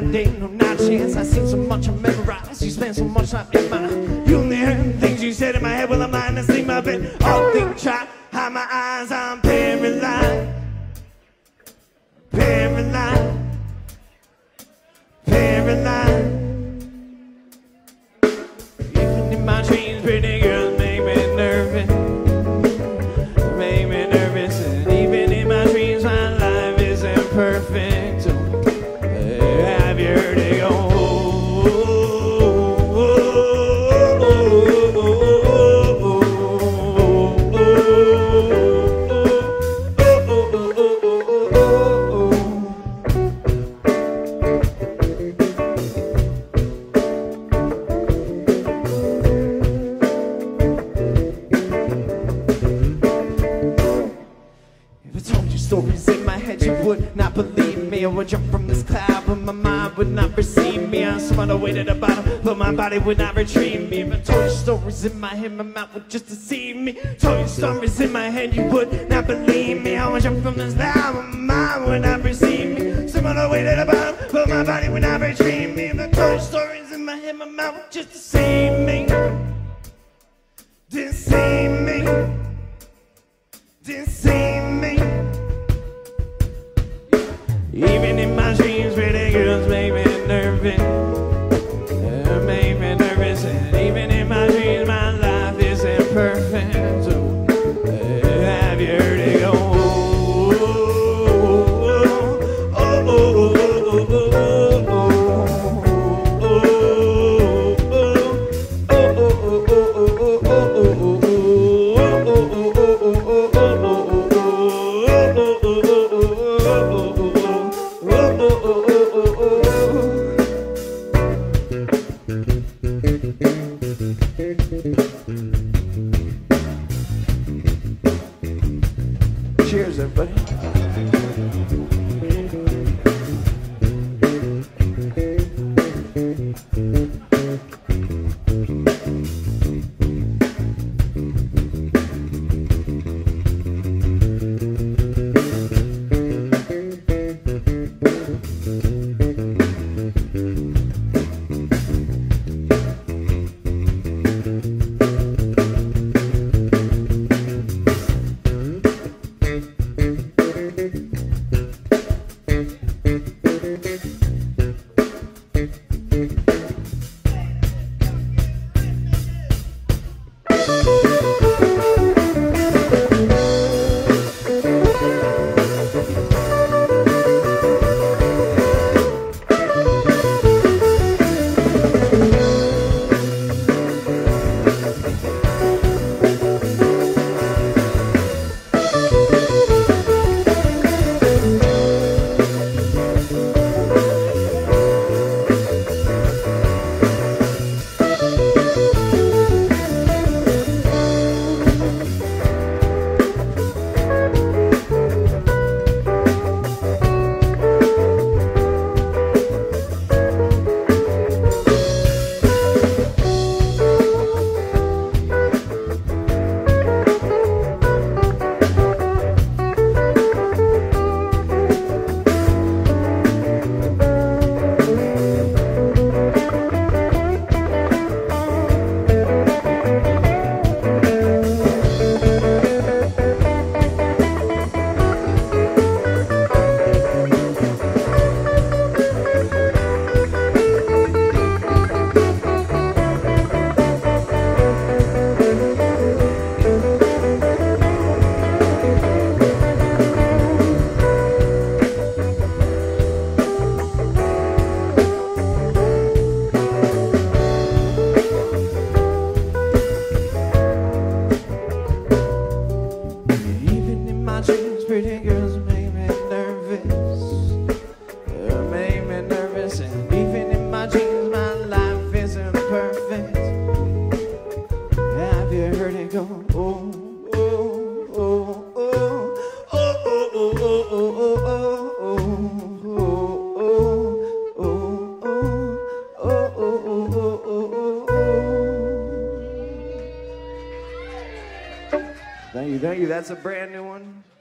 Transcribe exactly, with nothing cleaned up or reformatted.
night, day, no night chance. I seen so much I memorized. You spent so much time in my union. Things you said in my head, well, I'm mine. I see my bed. All things try, hide my eyes. I'm paralyzed. Paralyzed. Paralyzed. Even in my dreams, pretty girls make me nervous. Make me nervous. And even in my dreams, my life isn't perfect. Stories in my head, you would not believe me. I would jump from this cloud, but my mind would not receive me. I swam away to the bottom, but my body would not retrieve me. If I told you stories in my head, my mouth would just deceive me. Told you stories in my head, you would not believe me. I would jump from this cloud, but my mind would not receive me. Swam away to the bottom, but my body would not retrieve me. If I told you stories in my head, my mouth would just deceive me. Deceive me. Deceive me. Even in my dreams, pretty girls make me nervous. They make me nervous. And even in my dreams, my life isn't perfect. So have you heard it go? Oh, oh, oh, oh, oh, oh, oh. Cheers, everybody. Pretty girls make me nervous. They make me nervous. And even in my dreams, my life isn't perfect. Have you heard it go? Oh, oh, oh, oh, oh, oh, oh, oh, oh, oh, oh. Thank you, thank you. That's a brand new one.